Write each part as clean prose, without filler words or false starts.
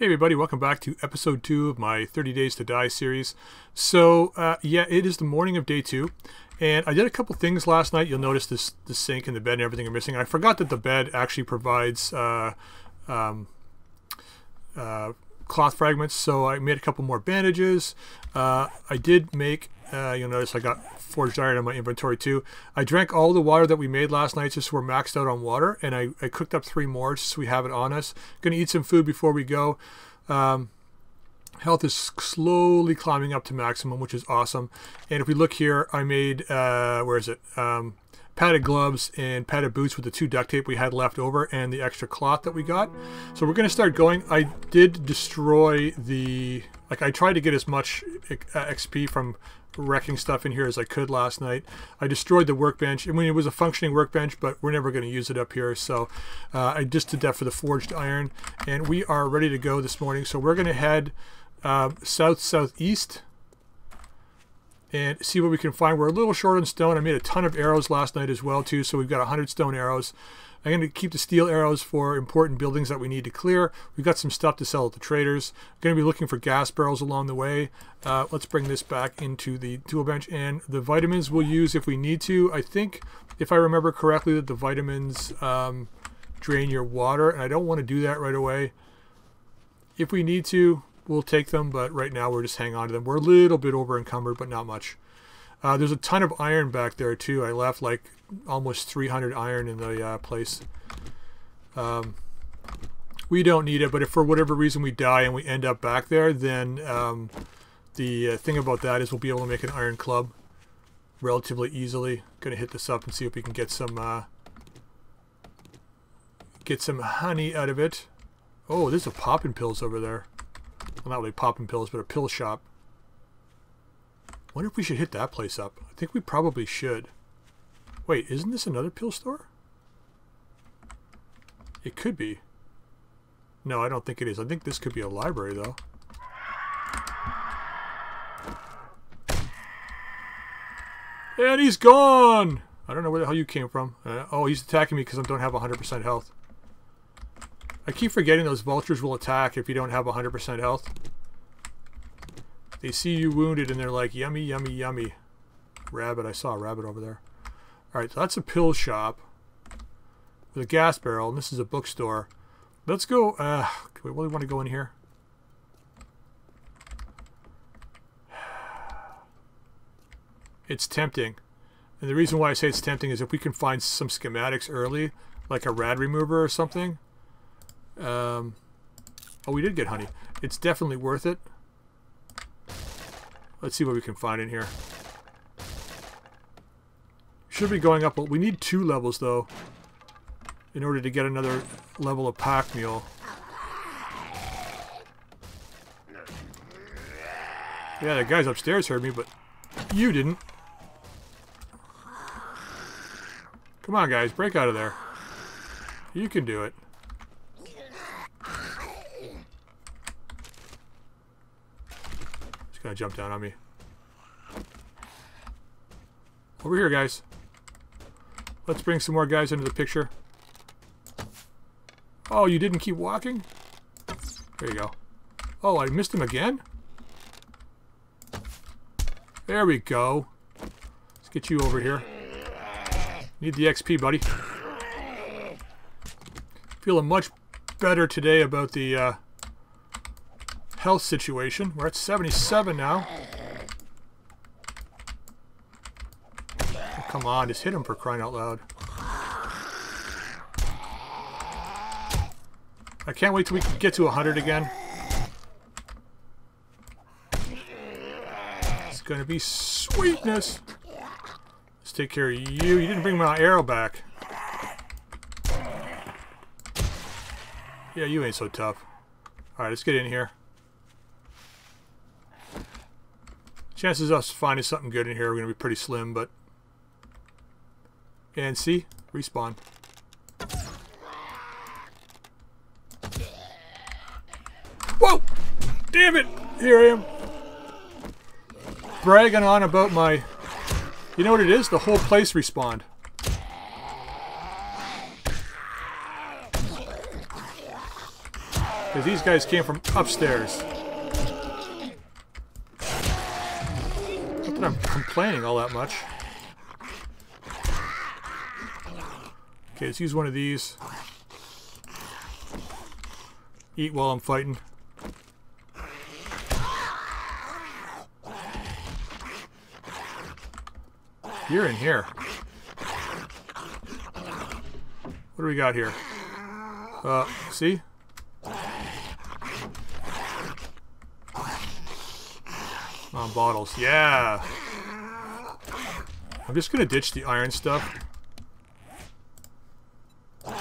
Hey everybody, welcome back to episode 2 of my 30 Days to Die series. So, yeah, it is the morning of day 2, and I did a couple things last night. You'll notice the sink and the bed and everything are missing. I forgot that the bed actually provides cloth fragments, so I made a couple more bandages. I did make, you'll notice I got forged iron in my inventory too. I drank all the water that we made last night, just so we're maxed out on water, and I cooked up 3 more just so we have it on us. Gonna eat some food before we go. Health is slowly climbing up to maximum, which is awesome. And if we look here, I made, padded gloves and padded boots with the 2 duct tape we had left over and the extra cloth that we got. So we're gonna start going. I did destroy the, like, I tried to get as much XP from wrecking stuff in here as I could last night. I destroyed the workbench. I mean, it was a functioning workbench, but we're never gonna use it up here. So I just did that for the forged iron, and we are ready to go this morning. So we're gonna head southeast and see what we can find. We're a little short on stone. I made a ton of arrows last night as well too, so we've got 100 stone arrows. I'm going to keep the steel arrows for important buildings that we need to clear. We've got some stuff to sell at the traders. I'm going to be looking for gas barrels along the way. Let's bring this back into the tool bench, and the vitamins we'll use if we need to. I think, if I remember correctly, that the vitamins drain your water, and I don't want to do that right away. If we need to, we'll take them, but right now we're just hanging on to them. We're a little bit over encumbered, but not much. There's a ton of iron back there too. I left like almost 300 iron in the place. We don't need it, but if for whatever reason we die and we end up back there, then the thing about that is we'll be able to make an iron club relatively easily. Gonna hit this up and see if we can get some honey out of it. Oh, there's a popping pills over there. Well, not really popping pills, but a pill shop. Wonder if we should hit that place up. I think we probably should. Wait, isn't this another pill store? It could be. No, I don't think it is. I think this could be a library, though. And he's gone! I don't know where the hell you came from. Oh, he's attacking me because I don't have 100% health. I keep forgetting those vultures will attack if you don't have 100% health. They see you wounded and they're like, yummy, yummy, yummy. Rabbit, I saw a rabbit over there. Alright, so that's a pill shop with a gas barrel, and this is a bookstore. Let's go, do we really want to go in here? It's tempting. And the reason why I say it's tempting is if we can find some schematics early, like a rad remover or something. Oh, we did get honey. It's definitely worth it. Let's see what we can find in here. Should be going up. Well, we need 2 levels though in order to get another level of pack mule. Yeah, the guys upstairs heard me, but you didn't. Come on guys, break out of there. You can do it. Gonna jump down on me. Over here, guys. Let's bring some more guys into the picture. Oh, you didn't keep walking? There you go. Oh, I missed him again? There we go. Let's get you over here. Need the XP, buddy. Feeling much better today about the health situation. We're at 77 now. Oh, come on, just hit him for crying out loud. I can't wait till we get to 100 again. It's gonna be sweetness. Let's take care of you. You didn't bring my arrow back. Yeah, you ain't so tough. Alright, let's get in here. Chances of us finding something good in here are going to be pretty slim, but... And see? Respawn. Whoa! Damn it! Here I am. Bragging on about my... You know what it is? The whole place respawned. Because these guys came from upstairs. Not that I'm complaining all that much. Okay, let's use one of these. Eat while I'm fighting. You're in here. What do we got here? See? On bottles. Yeah! I'm just gonna ditch the iron stuff. What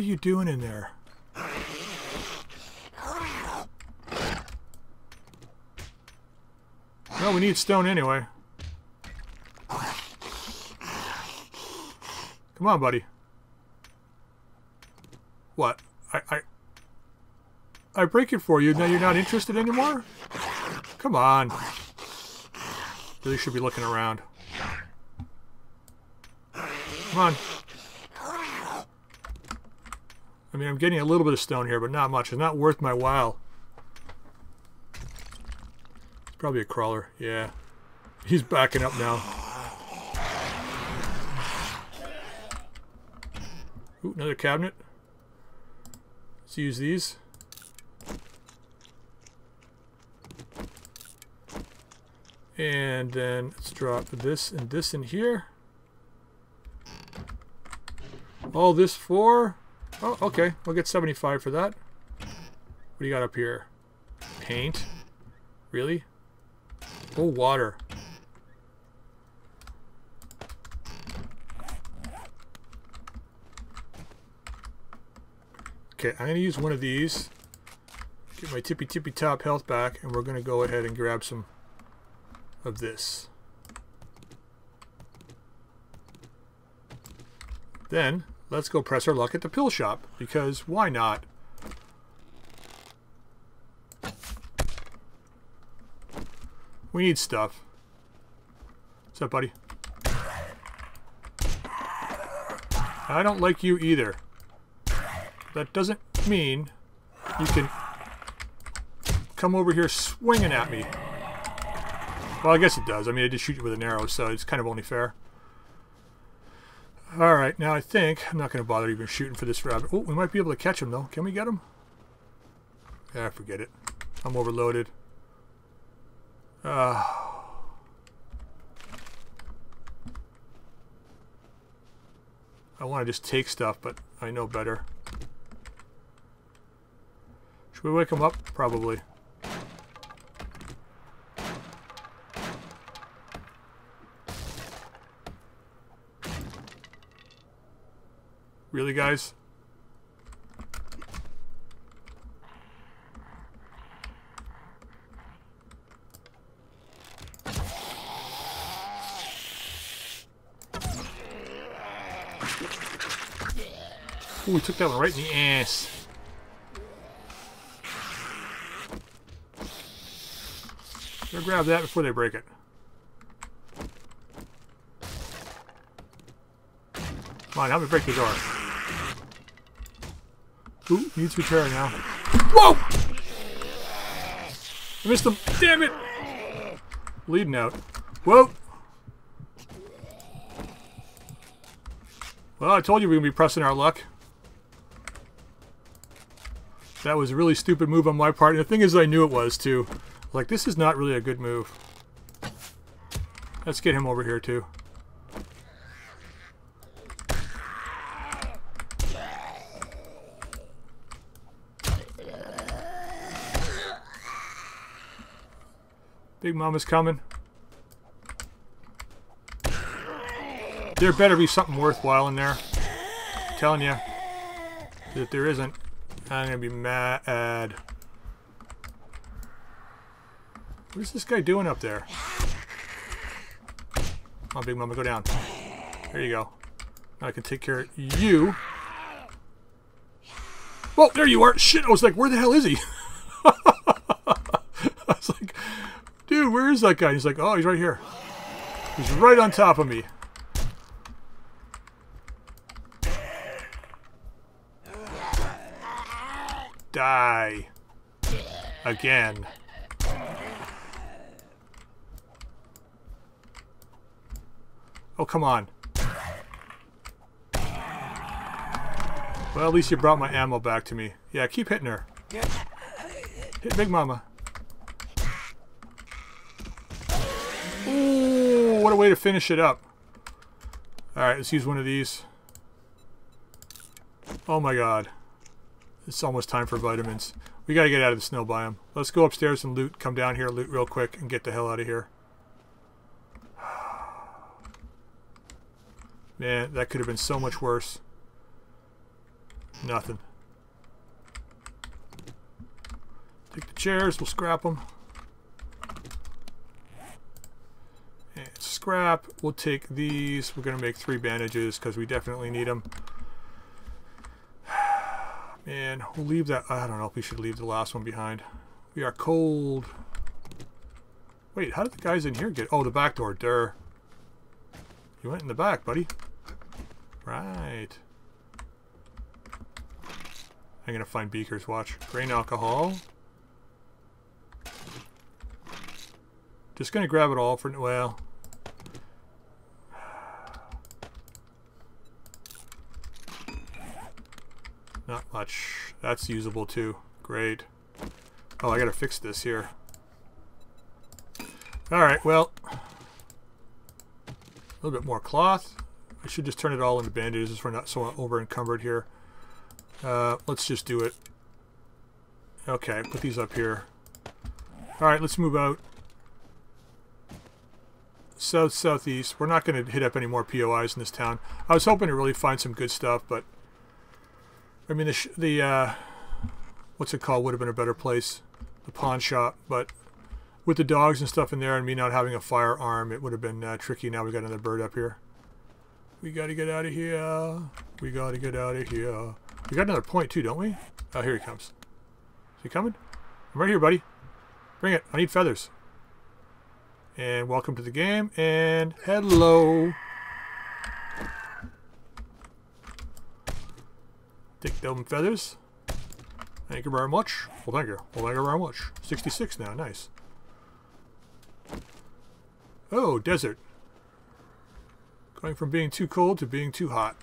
are you doing in there? No, we need stone anyway. Come on, buddy. What? I break it for you. Now you're not interested anymore? Come on. Really should be looking around. Come on. I mean, I'm getting a little bit of stone here, but not much. It's not worth my while. It's probably a crawler. Yeah. He's backing up now. Ooh, another cabinet. Let's use these. And then let's drop this and this in here. All this for... Oh, okay. We'll get 75 for that. What do you got up here? Paint? Really? Oh, water. Okay, I'm going to use one of these. Get my tippy top health back, and we're going to go ahead and grab some of this. Then... let's go press our luck at the pill shop, because why not? We need stuff. What's up, buddy? I don't like you either. That doesn't mean you can come over here swinging at me. Well, I guess it does. I mean, I did shoot you with an arrow, so it's kind of only fair. Alright, now I think I'm not going to bother even shooting for this rabbit. Oh, we might be able to catch him, though. Can we get him? Ah, forget it. I'm overloaded. I want to just take stuff, but I know better. Should we wake him up? Probably. Really, guys? Ooh, we took that one right in the ass. Gotta grab that before they break it. Come on, help me break the door. Ooh, needs repair now. Whoa! I missed him. Damn it! Bleeding out. Whoa! Well, I told you we were going to be pressing our luck. That was a really stupid move on my part. And the thing is, I knew it was, too. Like, this is not really a good move. Let's get him over here, too. Big Mama's coming. There better be something worthwhile in there. I'm telling you. If there isn't, I'm going to be mad. What is this guy doing up there? Come on, Big Mama, go down. There you go. Now I can take care of you. Whoa, there you are. Shit, I was like, where the hell is he? I was like... dude, where is that guy? He's like, oh, he's right here. He's right on top of me. Die. Again. Oh, come on. Well, at least you brought my ammo back to me. Yeah, keep hitting her. Hit Big Mama. Ooh, what a way to finish it up. Alright, let's use one of these. Oh my god. It's almost time for vitamins. We gotta get out of the snow biome. Let's go upstairs and loot. Come down here, loot real quick, and get the hell out of here. Man, that could have been so much worse. Nothing. Take the chairs, we'll scrap them. And scrap, we'll take these. We're gonna make 3 bandages because we definitely need them. Man, we'll leave that. I don't know if we should leave the last one behind. We are cold. Wait, how did the guys in here get? Oh, the back door. Durr. You went in the back, buddy. Right. I'm gonna find beakers. Watch. Grain alcohol. Just gonna grab it all for well. Not much. That's usable too. Great. Oh, I gotta fix this here. All right. Well, a little bit more cloth. I should just turn it all into bandages. We're not so over encumbered here. Let's just do it. Okay, put these up here. Alright, let's move out. South, southeast. We're not going to hit up any more POIs in this town. I was hoping to really find some good stuff, but... I mean, the what's it called? Would have been a better place. The pawn shop, but... with the dogs and stuff in there and me not having a firearm, it would have been tricky. Now we got another bird up here. We gotta get out of here. We gotta get out of here. We got another point too, don't we? Oh, here he comes. Is he coming? I'm right here, buddy. Bring it. I need feathers. And welcome to the game. And hello. Take them feathers. Thank you very much. Well, thank you. Well, thank you very much. 66 now. Nice. Oh, desert. Going from being too cold to being too hot.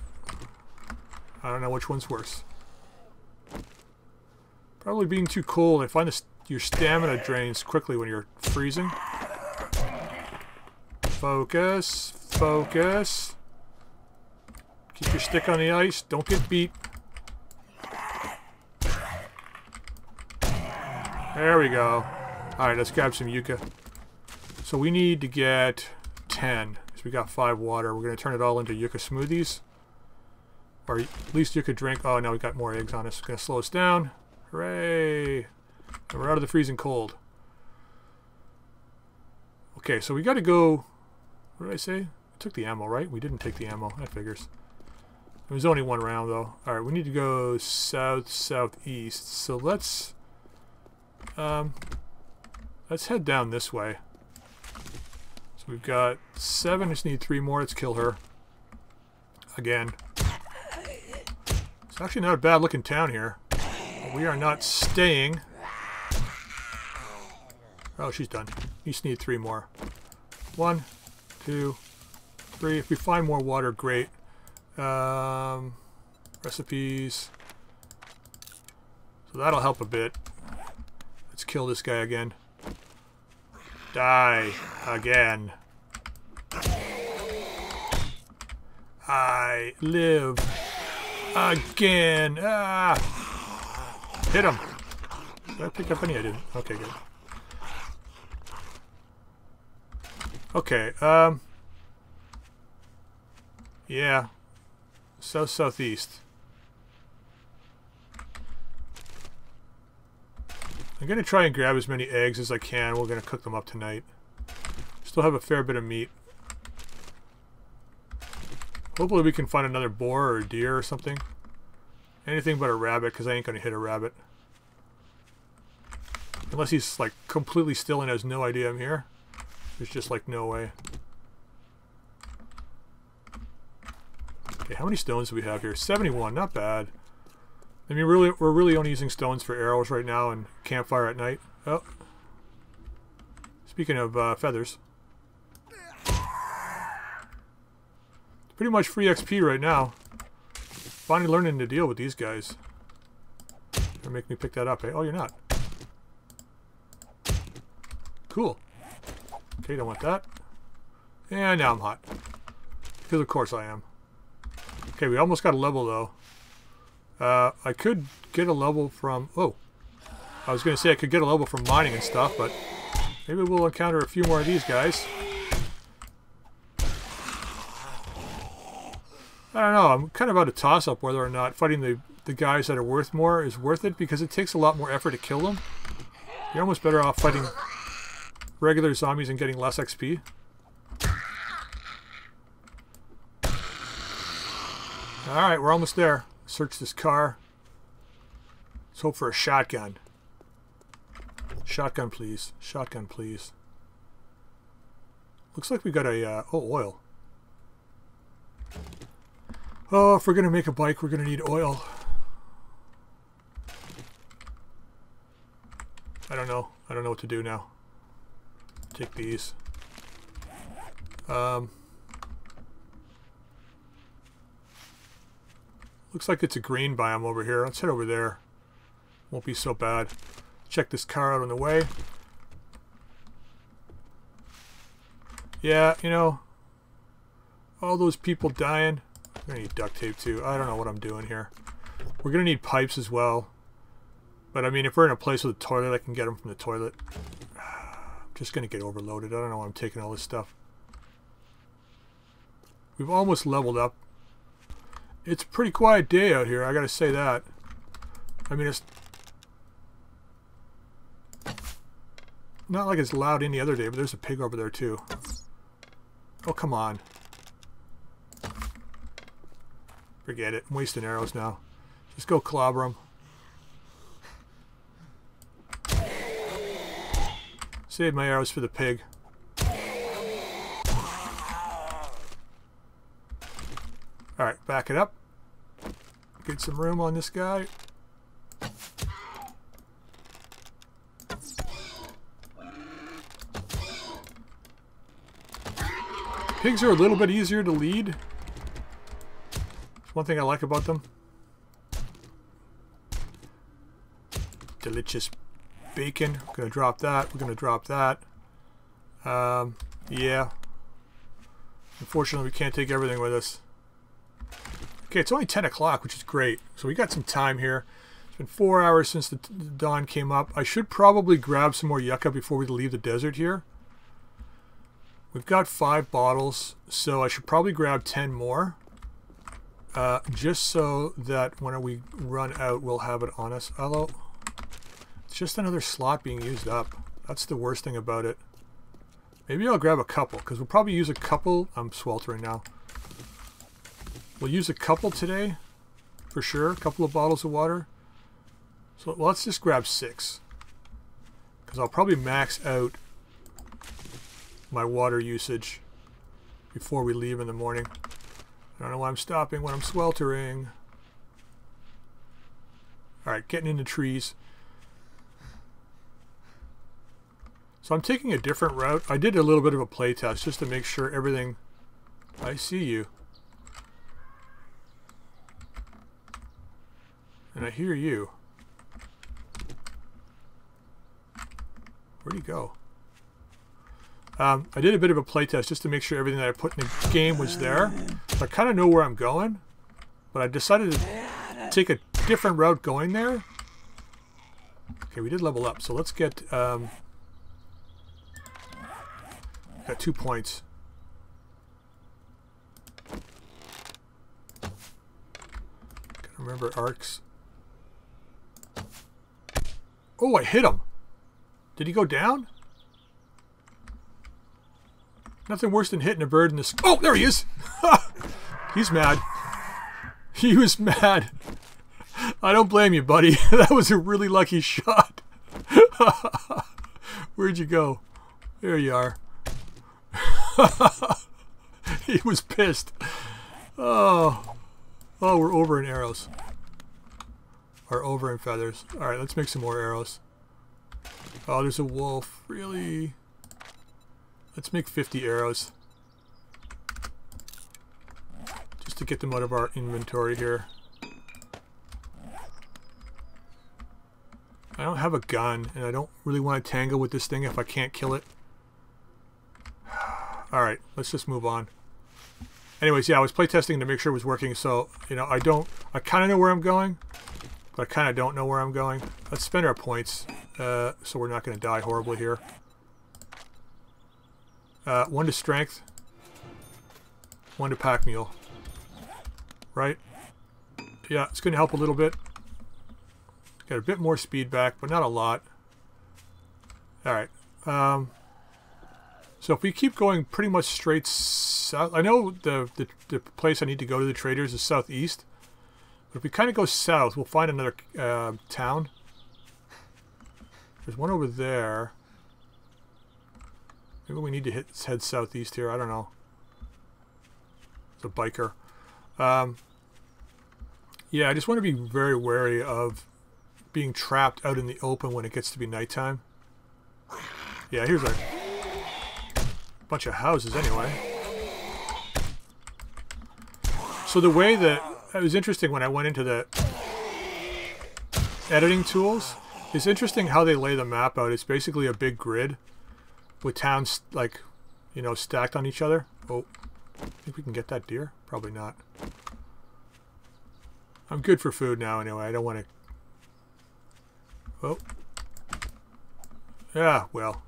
I don't know which one's worse. Probably being too cold. I find this, your stamina drains quickly when you're freezing. Focus. Focus. Keep your stick on the ice. Don't get beat. There we go. Alright, let's grab some yucca. So we need to get 10. Because we got 5 water. We're going to turn it all into yucca smoothies. Or at least you could drink. Oh, now we've got more eggs on us. It's going to slow us down. Hooray! And we're out of the freezing cold. Okay, so we got to go... What did I say? I took the ammo, right? We didn't take the ammo. That figures. It was only one round, though. Alright, we need to go south, southeast. So let's head down this way. So we've got 7. I just need 3 more. Let's kill her. Again. It's actually not a bad looking town here. We are not staying. Oh, she's done. You just need 3 more. 1, 2, 3. If we find more water, great. Recipes. So that'll help a bit. Let's kill this guy again. Die again. I live. Again! Ah! Hit him! Did I pick up any? I didn't. Okay, good. Okay, yeah. South, southeast. I'm gonna try and grab as many eggs as I can. We're gonna cook them up tonight. Still have a fair bit of meat. Hopefully we can find another boar or a deer or something. Anything but a rabbit, because I ain't going to hit a rabbit. Unless he's, like, completely still and has no idea I'm here. There's just, like, no way. Okay, how many stones do we have here? 71, not bad. I mean, we're really only using stones for arrows right now and campfire at night. Oh. Speaking of feathers. Pretty much free XP right now. Finally learning to deal with these guys. They're making me pick that up, eh? Oh, you're not. Cool. Okay, don't want that. And now I'm hot. Because of course I am. Okay, we almost got a level, though. I could get a level from... Oh. I was going to say I could get a level from mining and stuff, but... Maybe we'll encounter a few more of these guys. I don't know. I'm kind of about to toss up whether or not fighting the guys that are worth more is worth it, because it takes a lot more effort to kill them. You're almost better off fighting regular zombies and getting less XP. Alright, we're almost there. Search this car. Let's hope for a shotgun. Shotgun, please. Shotgun, please. Looks like we got a... oh, oil. Oh, if we're going to make a bike, we're going to need oil. I don't know. I don't know what to do now. Take these. Looks like it's a green biome over here. Let's head over there. Won't be so bad. Check this car out on the way. Yeah, you know, all those people dying... We're going to need duct tape, too. I don't know what I'm doing here. We're going to need pipes as well. But, I mean, if we're in a place with a toilet, I can get them from the toilet. I'm just going to get overloaded. I don't know why I'm taking all this stuff. We've almost leveled up. It's a pretty quiet day out here, I got to say that. I mean, it's... Not like it's loud any other day, but there's a pig over there, too. Oh, come on. Forget it. I'm wasting arrows now. Just go clobber them. Save my arrows for the pig. Alright, back it up. Get some room on this guy. Pigs are a little bit easier to lead. One thing I like about them. Delicious bacon. We're going to drop that. We're going to drop that. Yeah. Unfortunately, we can't take everything with us. Okay, it's only 10 o'clock, which is great. So we got some time here. It's been 4 hours since the dawn came up. I should probably grab some more yucca before we leave the desert here. We've got 5 bottles, so I should probably grab 10 more. Just so that when we run out, we'll have it on us. Although, it's just another slot being used up. That's the worst thing about it. Maybe I'll grab a couple, because we'll probably use a couple. I'm sweltering now. We'll use a couple today, for sure. A couple of bottles of water. So let's just grab 6. Because I'll probably max out my water usage before we leave in the morning. I don't know why I'm stopping when I'm sweltering. Alright, getting into trees. So I'm taking a different route. I did a little bit of a play test just to make sure everything... I see you. And I hear you. Where'd he go? I did a bit of a playtest just to make sure everything that I put in the game was there. So I kind of know where I'm going, but I decided to take a different route going there. Okay, we did level up, so let's get... got 2 points. Gotta remember arcs. Oh, I hit him! Did he go down? Nothing worse than hitting a bird in the... Oh, there he is! He's mad. He was mad. I don't blame you, buddy. That was a really lucky shot. Where'd you go? There you are. He was pissed. Oh, we're over in arrows. are over in feathers. Alright, let's make some more arrows. Oh, there's a wolf. Really? Let's make 50 arrows. Just to get them out of our inventory here. I don't have a gun, and I don't really want to tangle with this thing if I can't kill it. Alright, let's just move on. Anyways, yeah, I was playtesting to make sure it was working, so, you know, I kind of know where I'm going, but I kind of don't know where I'm going. Let's spend our points, so we're not going to die horribly here. One to strength, one to pack mule. Right? Yeah, it's going to help a little bit. Got a bit more speed back, but not a lot. Alright. So if we keep going pretty much straight south... I know the place I need to go to the traders is southeast. But if we kind of go south, we'll find another town. There's one over there. Maybe we need to head southeast here. I don't know. It's a biker. Yeah, I just want to be very wary of... being trapped out in the open when it gets to be nighttime. Yeah, here's a bunch of houses anyway. So the way that it was interesting when I went into the editing tools, it's interesting how they lay the map out. It's basically a big grid with towns, like, you know, stacked on each other. Oh, I think we can get that deer? Probably not. I'm good for food now anyway. I don't want to... Oh. Yeah, well.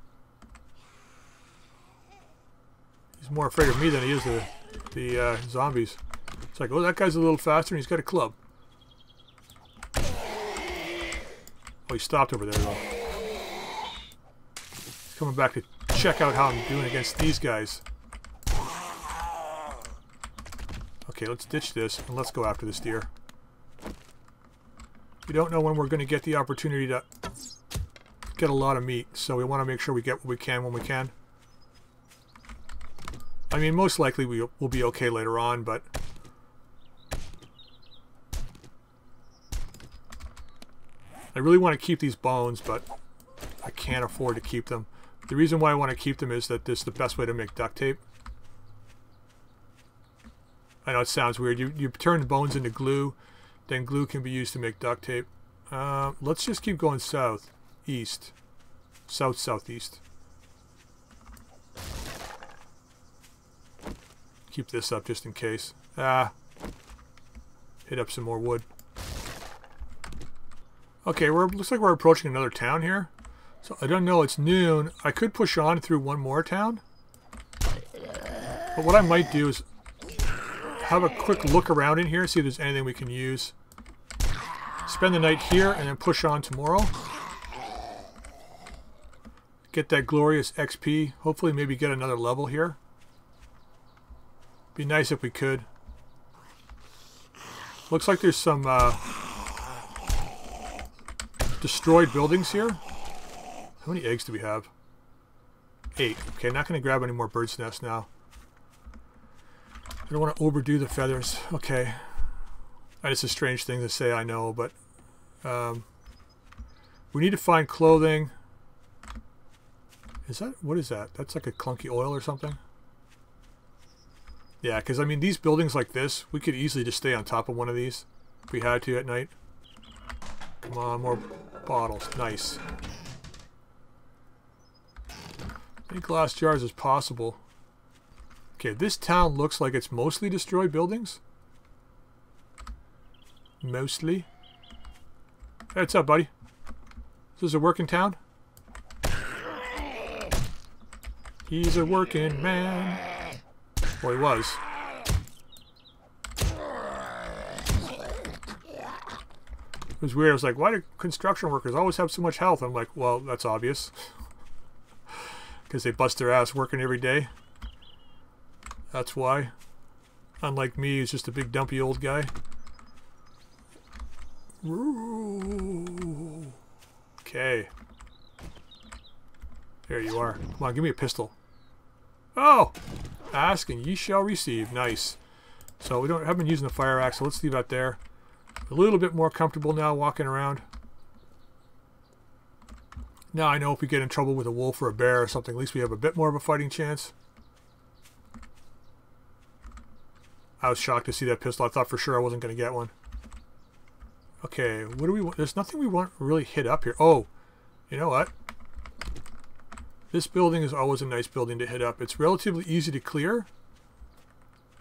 He's more afraid of me than he is the zombies. It's like, oh, that guy's a little faster and he's got a club. Oh, he stopped over there, though. He's coming back to check out how I'm doing against these guys. Okay, let's ditch this and let's go after this deer. We don't know when we're going to get the opportunity to get a lot of meat, so we want to make sure we get what we can when we can. I mean, most likely we will be okay later on, but... I really want to keep these bones, but I can't afford to keep them. The reason why I want to keep them is that this is the best way to make duct tape. I know it sounds weird. You turn bones into glue. Then glue can be used to make duct tape. Let's just keep going south, east, south, southeast. Keep this up just in case. Hit up some more wood. Okay, looks like we're approaching another town here. So I don't know. It's noon. I could push on through one more town, but what I might do is have a quick look around in here, see if there's anything we can use. Spend the night here and then push on tomorrow. Get that glorious XP. Hopefully maybe get another level here. Be nice if we could. Looks like there's some destroyed buildings here. How many eggs do we have? 8. Okay, not going to grab any more bird's nests now. I don't want to overdo the feathers. Okay. It's a strange thing to say, I know, but... we need to find clothing. Is that... What is that? That's like a clunky oil or something? Yeah, because, I mean, these buildings like this, we could easily just stay on top of one of these if we had to at night. Come on, more bottles. Nice. As many glass jars as possible. Okay, this town looks like it's mostly destroyed buildings. Mostly. Hey, what's up, buddy? Is this a working town? He's a working man. Well, he was. It was weird. I was like, why do construction workers always have so much health? I'm like, well, that's obvious. Because they bust their ass working every day. That's why. Unlike me, he's just a big dumpy old guy. Ooh. Okay. There you are. Come on, give me a pistol. Oh! Ask and ye shall receive. Nice. So we haven't been using the fire axe, so let's leave that there. A little bit more comfortable now walking around. Now I know if we get in trouble with a wolf or a bear or something, at least we have a bit more of a fighting chance. I was shocked to see that pistol. I thought for sure I wasn't going to get one. Okay, what do we want? There's nothing we want really hit up here. Oh, you know what? This building is always a nice building to hit up. It's relatively easy to clear,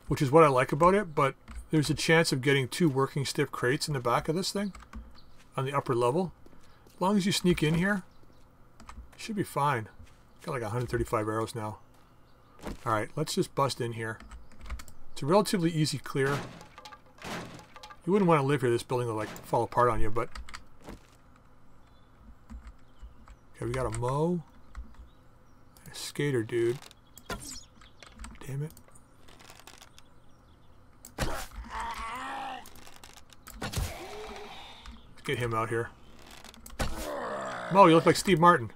which is what I like about it, but there's a chance of getting two working stiff crates in the back of this thing on the upper level. As long as you sneak in here, it should be fine. Got like 135 arrows now. All right, let's just bust in here. It's a relatively easy clear. You wouldn't want to live here. This building will like fall apart on you, but... Okay, we got a mow. A skater dude. Damn it. Get him out here. Mo, you look like Steve Martin.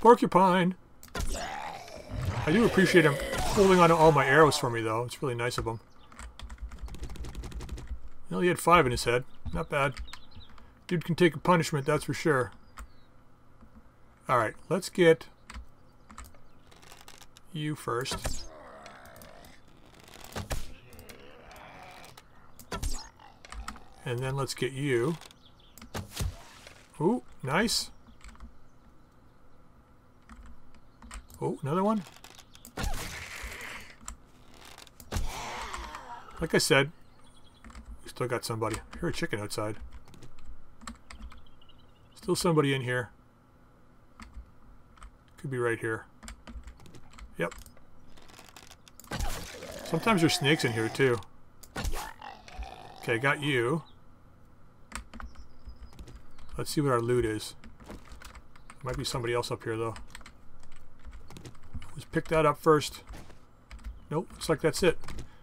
Porcupine. I do appreciate him holding on to all my arrows for me, though. It's really nice of him. Well, he had 5 in his head. Not bad. Dude can take a punishment, that's for sure. All right, let's get you first. And then let's get you. Ooh, nice. Oh, another one. Like I said, we still got somebody. I hear a chicken outside. Still somebody in here. Could be right here. Yep. Sometimes there's snakes in here too. Okay, got you. Let's see what our loot is. Might be somebody else up here, though. Let's pick that up first. Nope, looks like that's it.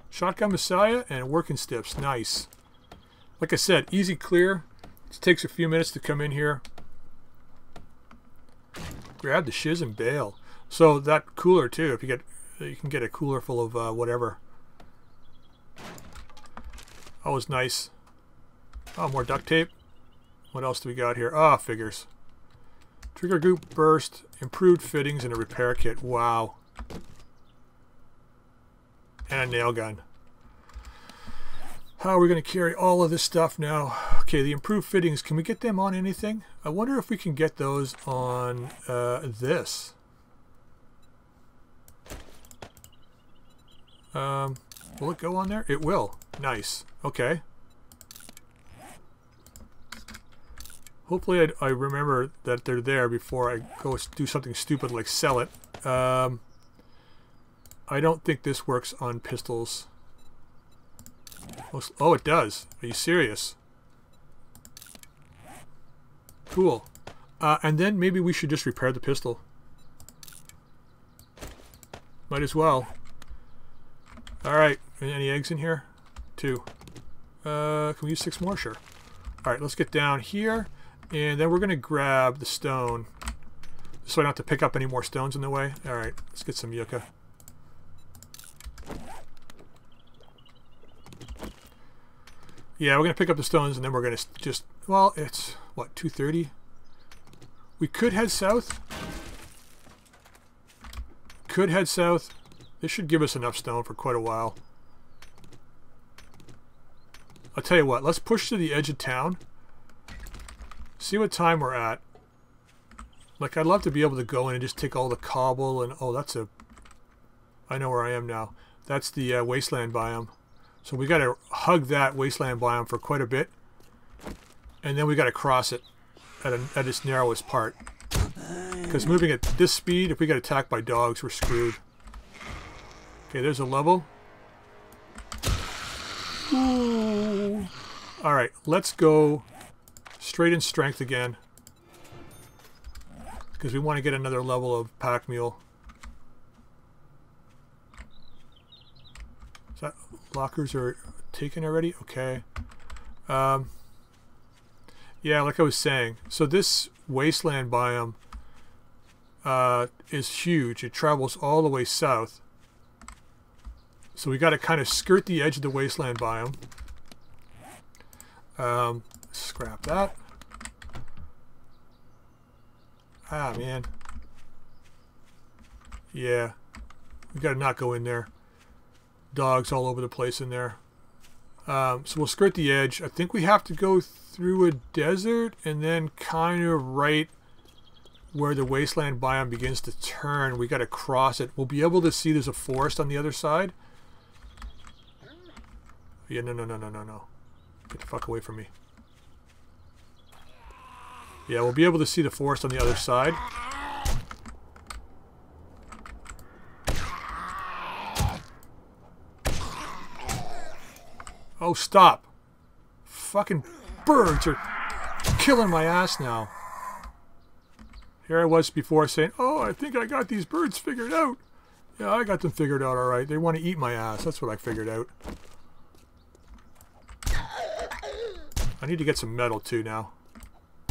Shotgun Messiah and working stiffs. Nice. Like I said, easy clear. It takes a few minutes to come in here. Grab the shiz and bail. So that cooler too. If you get, you can get a cooler full of whatever. Always nice. Oh, more duct tape. What else do we got here? Ah, figures. Trigger goop burst, improved fittings, and a repair kit. Wow. And a nail gun. How are we going to carry all of this stuff now? Okay, the improved fittings. Can we get them on anything? I wonder if we can get those on this. Will it go on there? It will. Nice. Okay. Hopefully I remember that they're there before I go do something stupid like sell it. I don't think this works on pistols. Oh, it does. Are you serious? Cool. And then maybe we should just repair the pistol. Might as well. Alright. Any eggs in here? 2. Can we use 6 more? Sure. Alright, let's get down here. And then we're going to grab the stone. So I don't have to pick up any more stones in the way. Alright, let's get some yucca. Yeah, we're going to pick up the stones and then we're going to just... Well, it's, what, 2:30? We could head south. Could head south. This should give us enough stone for quite a while. I'll tell you what, let's push to the edge of town. See what time we're at. Like, I'd love to be able to go in and just take all the cobble and... Oh, that's a... I know where I am now. That's the wasteland biome. So we got to hug that wasteland biome for quite a bit. And then we got to cross it at its narrowest part. Because moving at this speed, if we get attacked by dogs, we're screwed. Okay, there's a level. Ooh. All right, let's go straight in strength again because we want to get another level of pack mule. Is that lockers are taken already? Okay. Yeah, like I was saying, so this wasteland biome is huge. It travels all the way south. So we got to kind of skirt the edge of the wasteland biome. Scrap that. Ah, man. Yeah. We got to not go in there. Dogs all over the place in there. So we'll skirt the edge. I think we have to go through a desert and then kind of right where the wasteland biome begins to turn. We got to cross it. We'll be able to see there's a forest on the other side. Yeah, no. Get the fuck away from me. Yeah, we'll be able to see the forest on the other side. Oh, stop. Fucking birds are killing my ass now. Here I was before saying, oh, I think I got these birds figured out. Yeah, I got them figured out all right. They want to eat my ass. That's what I figured out. I need to get some metal, too, now.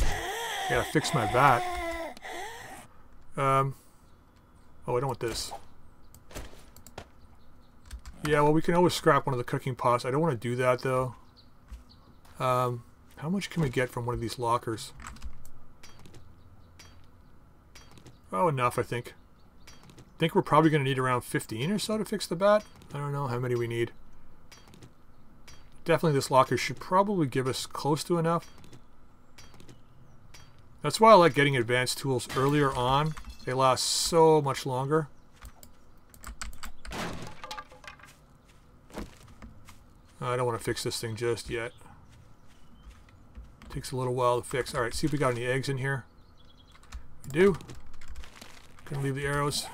I gotta fix my back. Oh, I don't want this. Yeah, well, we can always scrap one of the cooking pots. I don't want to do that, though. How much can we get from one of these lockers? Oh, enough, I think. I think we're probably going to need around 15 or so to fix the bat. I don't know how many we need. Definitely this locker should probably give us close to enough. That's why I like getting advanced tools earlier on. They last so much longer. I don't want to fix this thing just yet. Takes a little while to fix. Alright, see if we got any eggs in here. We do. Gonna leave the arrows.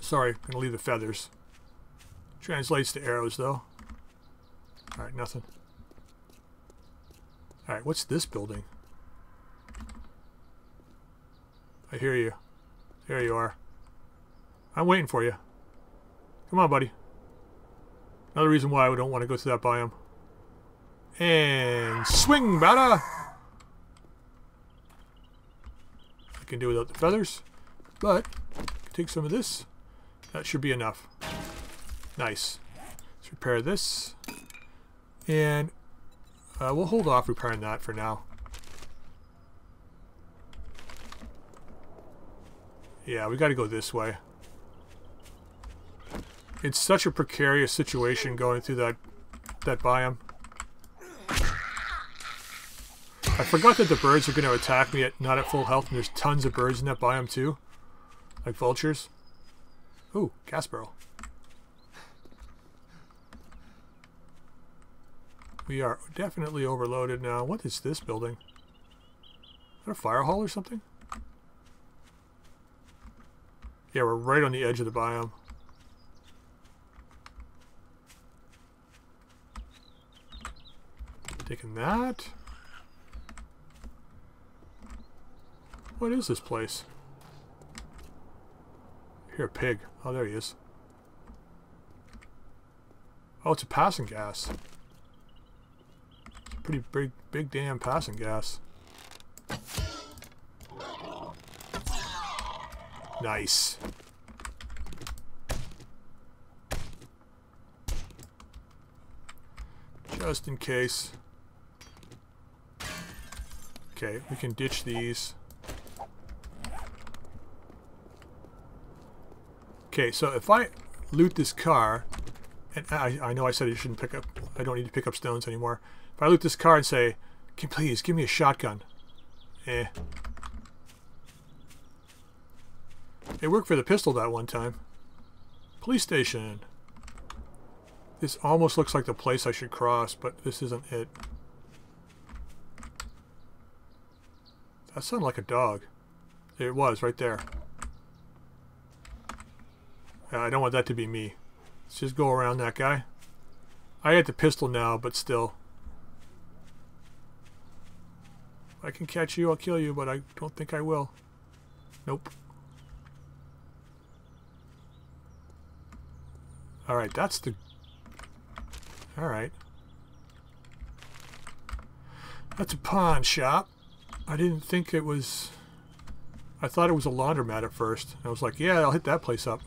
Sorry, gonna leave the feathers. Translates to arrows, though. Alright, nothing. Alright, what's this building? I hear you. There you are. I'm waiting for you. Come on, buddy. Another reason why I don't want to go through that biome. And swing, bada! I can do without the feathers, but take some of this. That should be enough. Nice. Let's repair this. And we'll hold off repairing that for now. Yeah, we got to go this way. It's such a precarious situation going through that biome. I forgot that the birds are going to attack me not at full health, and there's tons of birds in that biome too, like vultures. Ooh, gas barrel. We are definitely overloaded now. What is this building? Is that a fire hall or something? Yeah, we're right on the edge of the biome. Taking that. What is this place? Here, pig. Oh, there he is. Oh, it's a passing gas. Pretty big damn passing gas. Nice. Just in case. Okay, we can ditch these. Okay, so if I loot this car, and I know I said I shouldn't pick up, I don't need to pick up stones anymore. If I loot this car and say, please, give me a shotgun. Eh. It worked for the pistol that one time. Police station. This almost looks like the place I should cross, but this isn't it. That sounded like a dog. It was, right there. I don't want that to be me. Let's just go around that guy. I had the pistol now, but still. If I can catch you, I'll kill you, but I don't think I will. Nope. Alright, that's the... Alright. That's a pawn shop. I didn't think it was... I thought it was a laundromat at first. I was like, yeah, I'll hit that place up.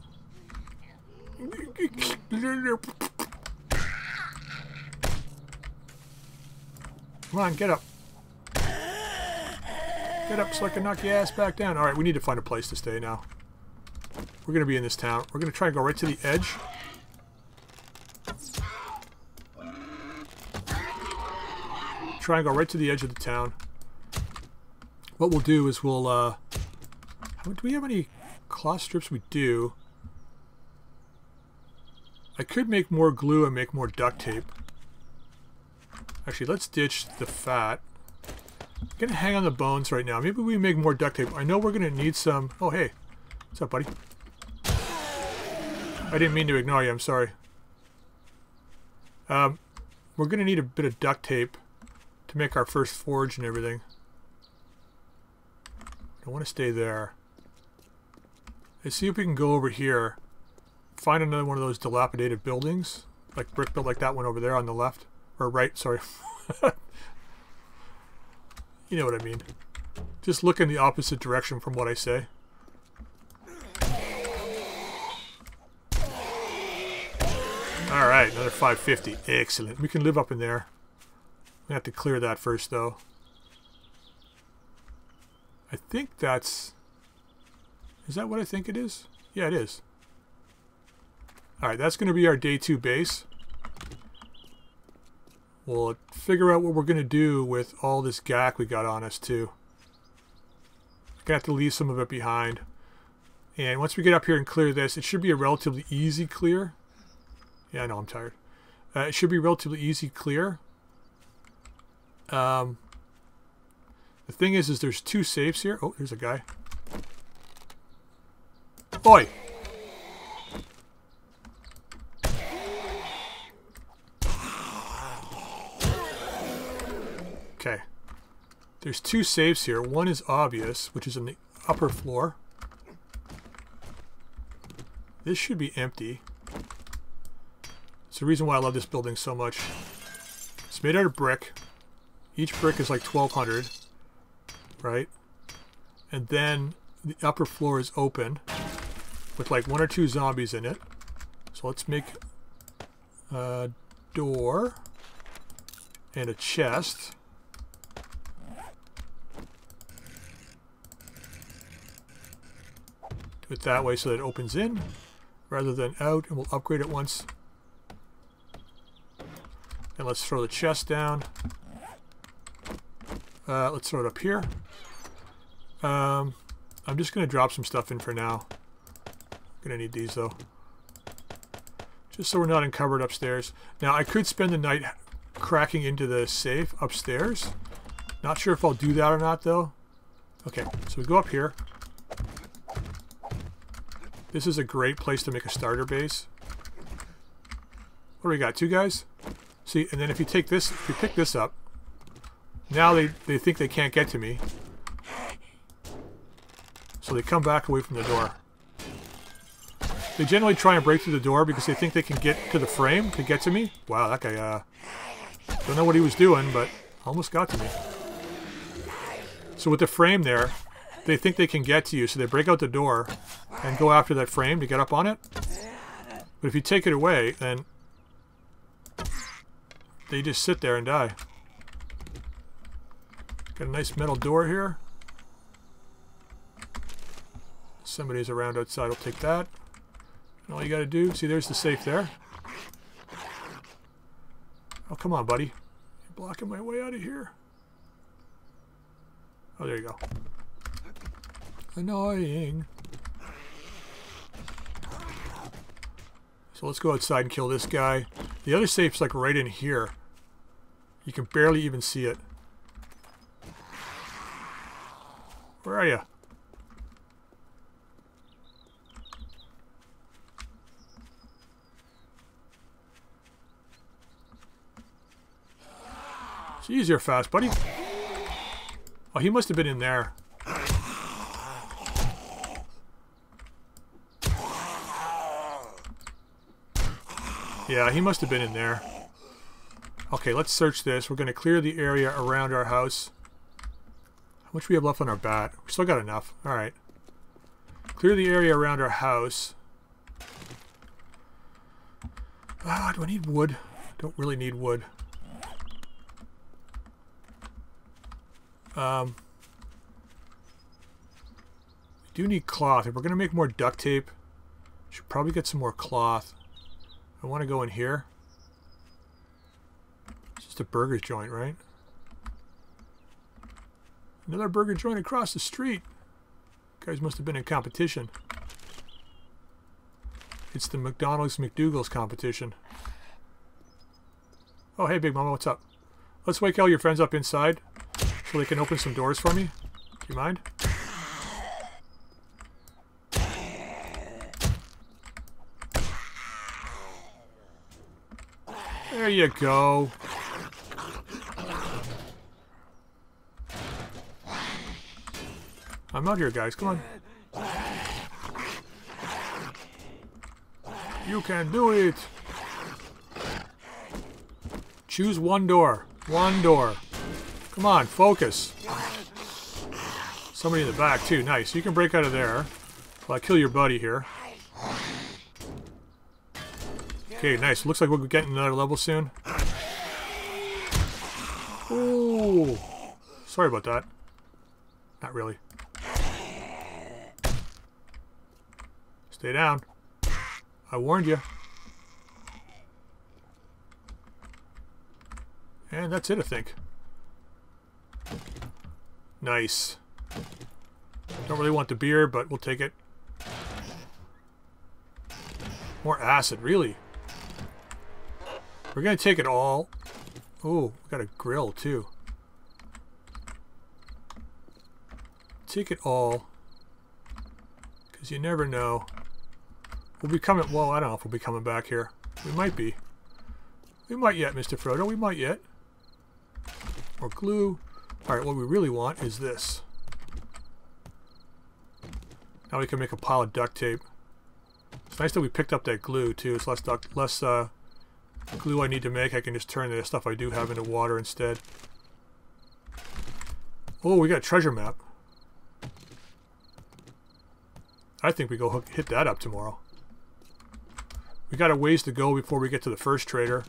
Come on, get up. Get up so I can knock your ass back down. Alright, we need to find a place to stay now. We're going to be in this town. We're going to try and go right to the edge. Try and go right to the edge of the town. What we'll do is we'll... do we have any cloth strips? We do. I could make more glue and make more duct tape. Actually, let's ditch the fat. I'm going to hang on the bones right now. Maybe we make more duct tape. I know we're going to need some... Oh, hey. What's up, buddy? I didn't mean to ignore you. I'm sorry. We're going to need a bit of duct tape to make our first forge and everything. I want to stay there. Let's see if we can go over here. Find another one of those dilapidated buildings. Like brick built like that one over there on the left. Or right, sorry. You know what I mean. Just look in the opposite direction from what I say. Alright, another 550. Excellent. We can live up in there. We have to clear that first, though. I think that's... Is that what I think it is? Yeah, it is. Alright, that's going to be our day 2 base. We'll figure out what we're going to do with all this gack we got on us, too. We're going to have to leave some of it behind. And once we get up here and clear this, it should be a relatively easy clear. Yeah, I know, I'm tired. It should be relatively easy clear. The thing is there's 2 safes here. Oh, there's a guy. Oi! Okay. There's 2 safes here. One is obvious, which is in the upper floor. This should be empty. It's the reason why I love this building so much. It's made out of brick. Each brick is like 1,200, right? And then the upper floor is open with like 1 or 2 zombies in it. So let's make a door and a chest. Do it that way so that it opens in rather than out, and we'll upgrade it once. And let's throw the chest down. Let's throw it up here. I'm just going to drop some stuff in for now. I'm going to need these, though. Just so we're not encumbered upstairs. Now, I could spend the night cracking into the safe upstairs. Not sure if I'll do that or not, though. Okay, so we go up here. This is a great place to make a starter base. What do we got? 2 guys? See, and then if you take this, if you pick this up, now they think they can't get to me. So they come back away from the door. They generally try and break through the door because they think they can get to the frame to get to me. Wow, that guy, don't know what he was doing, but almost got to me. So with the frame there, they think they can get to you, so they break out the door and go after that frame to get up on it. But if you take it away, then they just sit there and die. Got a nice metal door here. Somebody's around outside, I'll take that. And all you gotta do, see, there's the safe there. Oh, come on, buddy. You're blocking my way out of here. Oh, there you go. Annoying. So let's go outside and kill this guy. The other safe's like right in here. You can barely even see it. Where are you? Jeez, you're fast, buddy. Oh, he must have been in there. Yeah, he must have been in there. Okay, let's search this. We're going to clear the area around our house. How much we have left on our bat? We still got enough. All right. Clear the area around our house. Ah, do I need wood? Don't really need wood. We do need cloth. If we're going to make more duct tape, we should probably get some more cloth. I want to go in here. It's just a burger joint, right? Another burger joint across the street. Guys must have been in competition. It's the McDonald's McDougal's competition. Oh, hey, Big Mama, what's up? Let's wake all your friends up inside so they can open some doors for me. Do you mind? There you go. I'm out here, guys. Come on. You can do it. Choose one door. One door. Come on, focus. Somebody in the back, too. Nice. You can break out of there. Well, I kill your buddy here. Okay, nice. Looks like we'll be getting another level soon. Ooh. Sorry about that. Not really. Stay down. I warned you. And that's it, I think. Nice. Don't really want the beer, but we'll take it. More acid, really. We're going to take it all. Oh, we got a grill, too. Take it all. Because you never know. We'll be coming... Well, I don't know if we'll be coming back here. We might be. We might yet, Mr. Frodo. We might yet. More glue. Alright, what we really want is this. Now we can make a pile of duct tape. It's nice that we picked up that glue, too. It's less glue I need to make. I can just turn the stuff I do have into water instead. Oh, we got a treasure map. I think we go hit that up tomorrow. We got a ways to go before we get to the first trader.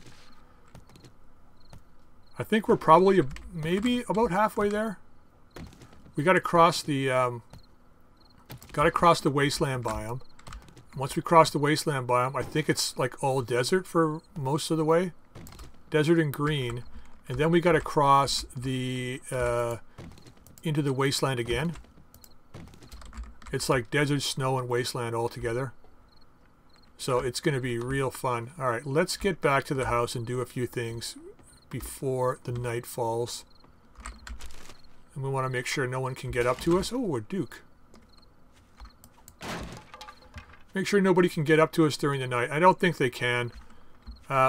I think we're probably maybe about halfway there. We got to cross the wasteland biome. Once we cross the wasteland biome, I think it's like all desert for most of the way, desert and green, and then we got to cross the into the wasteland again. It's like desert, snow, and wasteland all together. So it's going to be real fun. All right, let's get back to the house and do a few things before the night falls. And we want to make sure no one can get up to us. Oh, we're Duke. Make sure nobody can get up to us during the night. I don't think they can.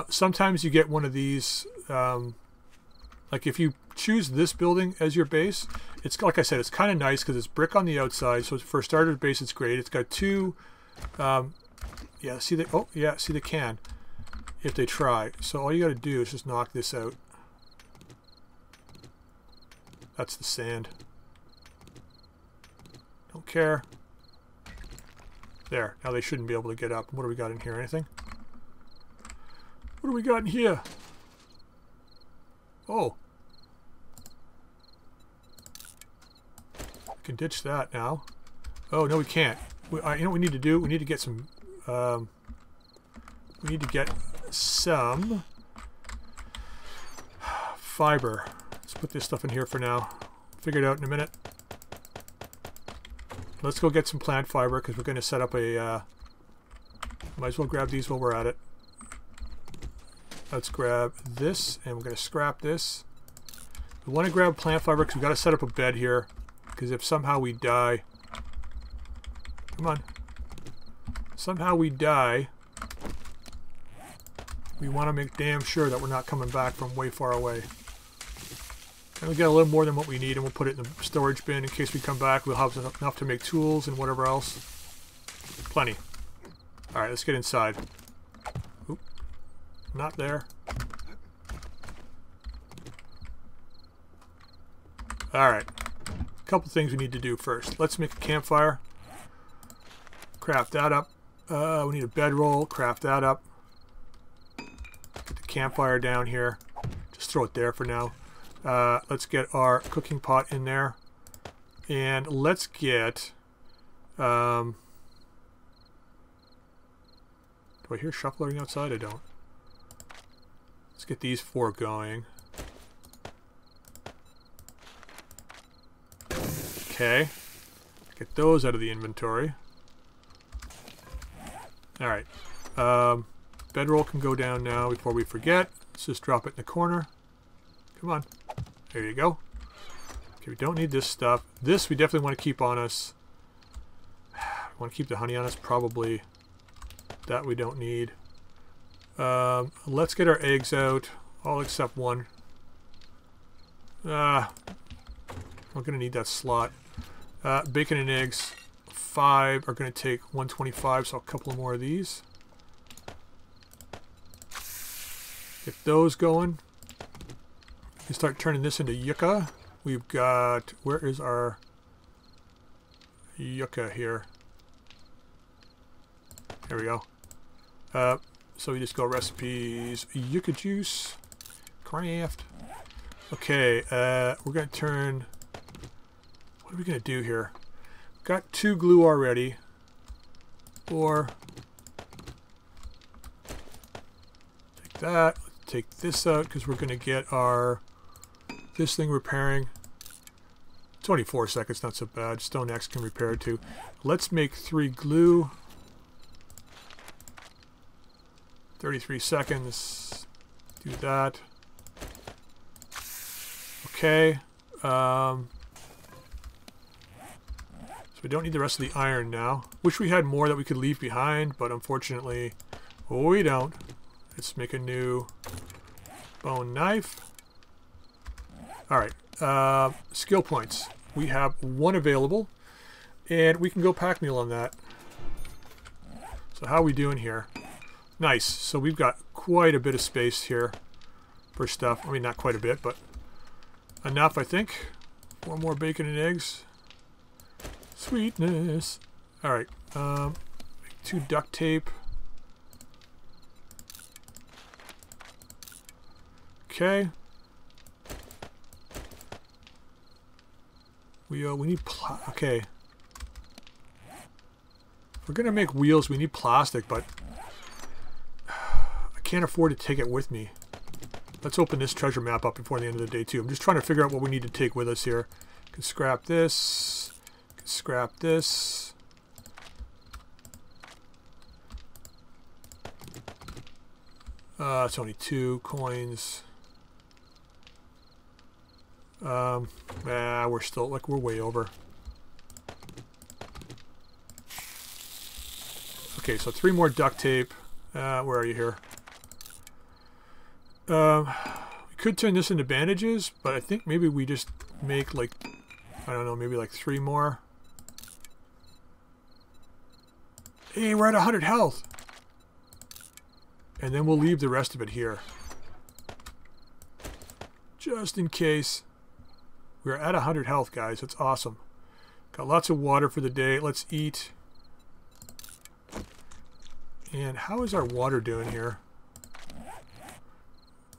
Sometimes you get one of these. Like if you choose this building as your base, it's like I said, it's kind of nice because it's brick on the outside. So for a starter base, it's great. It's got two... yeah, see the... Oh, yeah, see they can. If they try. So all you got to do is just knock this out. That's the sand. Don't care. There. Now they shouldn't be able to get up. What do we got in here? Anything? What do we got in here? Oh. We can ditch that now. Oh, no, we can't. You know what we need to do? We need to get some... we need to get some fiber. Let's put this stuff in here for now. Figure it out in a minute. Let's go get some plant fiber because we're going to set up a... might as well grab these while we're at it. Let's grab this and we're going to scrap this. We want to grab plant fiber because we've got to set up a bed here. Because if somehow we die... Come on. Somehow we die, we want to make damn sure that we're not coming back from way far away. And we get a little more than what we need, and we'll put it in the storage bin in case we come back. We'll have enough to make tools and whatever else. Plenty. All right, let's get inside. Oop. Not there. All right. A couple things we need to do first. Let's make a campfire. Craft that up. We need a bedroll. Craft that up. Put the campfire down here. Just throw it there for now. Let's get our cooking pot in there. And let's get... do I hear shuffling outside? I don't. Let's get these four going. Okay. Get those out of the inventory. Alright. Bedroll can go down now before we forget. Let's just drop it in the corner. Come on. There you go. Okay, we don't need this stuff. This we definitely want to keep on us. We want to keep the honey on us, probably. That we don't need. Let's get our eggs out. All except one. We're going to need that slot. Bacon and eggs. 5 are going to take 125, so a couple more of these. Get those going. We can start turning this into yucca. We've got... Where is our yucca here? There we go. So we just go recipes. Yucca juice. Craft. Okay, we're going to turn... What are we going to do here? Got 2 glue already. Or... Take that. Let's take this out because we're going to get our... This thing repairing. 24 seconds, not so bad. Stone axe can repair it too. Let's make 3 glue. 33 seconds. Do that. Okay. So we don't need the rest of the iron now. Wish we had more that we could leave behind, but unfortunately we don't. Let's make a new bone knife. Alright, skill points. We have 1 available, and we can go pack mule on that. So how are we doing here? Nice. So we've got quite a bit of space here for stuff. I mean, not quite a bit, but enough, I think. 4 more bacon and eggs. Sweetness. Alright, 2 duct tape. Okay. We need okay. If we're gonna make wheels, we need plastic, but I can't afford to take it with me. Let's open this treasure map up before the end of the day too. I'm just trying to figure out what we need to take with us here. Can scrap this. Can scrap this. It's only 2 coins. We're still, like, we're way over. Okay, so 3 more duct tape. Where are you here? We could turn this into bandages, but I think maybe we just make, like, I don't know, maybe like 3 more. Hey, we're at 100 health! And then we'll leave the rest of it here. Just in case. We're at 100 health, guys. That's awesome. Got lots of water for the day. Let's eat. And how is our water doing here?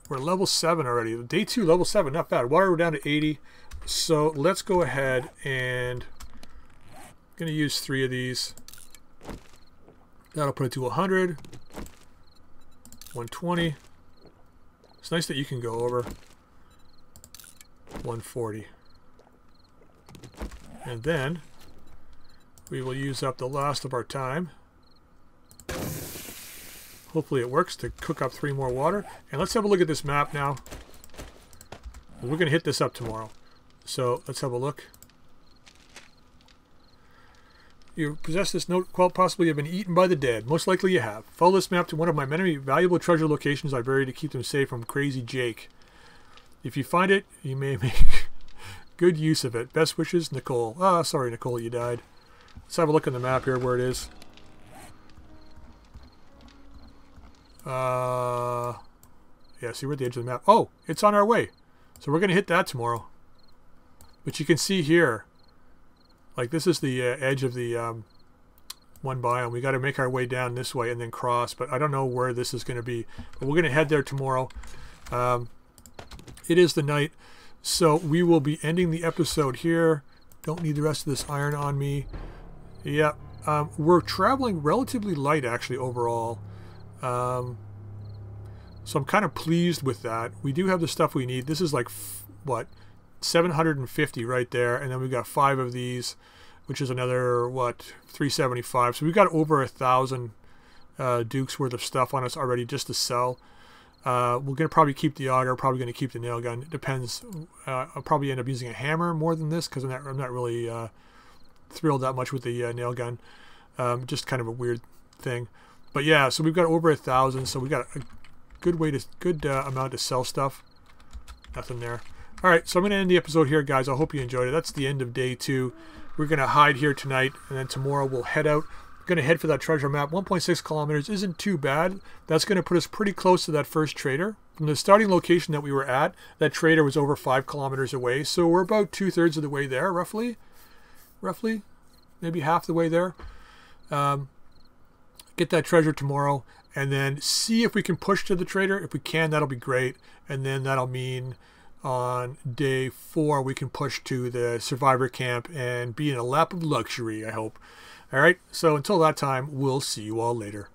We're level 7 already. Day 2, level 7. Not bad. Water, we're down to 80. So let's go ahead and... I'm going to use 3 of these. That'll put it to 100. 120. It's nice that you can go over. 140. And then we will use up the last of our time. Hopefully it works to cook up 3 more water. And let's have a look at this map now. We're going to hit this up tomorrow. So let's have a look. You possess this note, quite possibly have been eaten by the dead. Most likely you have. Follow this map to one of my many valuable treasure locations I buried to keep them safe from Crazy Jake. If you find it, you may make good use of it. Best wishes, Nicole. Ah, sorry, Nicole, you died. Let's have a look on the map here where it is. Yeah, see, we're at the edge of the map. Oh, it's on our way. So we're going to hit that tomorrow. But you can see here, like, this is the edge of the one biome. We got to make our way down this way and then cross, but I don't know where this is going to be. But we're going to head there tomorrow. It is the night, so we will be ending the episode here. Don't need the rest of this iron on me. Yep. We're traveling relatively light, actually, overall. So I'm kind of pleased with that. We do have the stuff we need. This is like, what, 750 right there. And then we've got 5 of these, which is another, what, 375. So we've got over 1,000 dukes worth of stuff on us already just to sell. We're going to probably keep the auger, probably going to keep the nail gun. It depends. I'll probably end up using a hammer more than this because I'm not really thrilled that much with the nail gun. Just kind of a weird thing. But yeah, so we've got over 1,000. So we've got a good amount to sell stuff. Nothing there. All right, so I'm going to end the episode here, guys. I hope you enjoyed it. That's the end of day 2. We're going to hide here tonight, and then tomorrow we'll head out. Going to head for that treasure map. 1.6 kilometers isn't too bad. That's going to put us pretty close to that first trader. From the starting location that we were at, that trader was over 5 kilometers away, so we're about 2/3 of the way there, roughly, maybe half the way there. Get that treasure tomorrow, and then see if we can push to the trader. If we can, that'll be great, and then that'll mean on day 4 we can push to the survivor camp and be in a lap of luxury, I hope. All right, so until that time, we'll see you all later.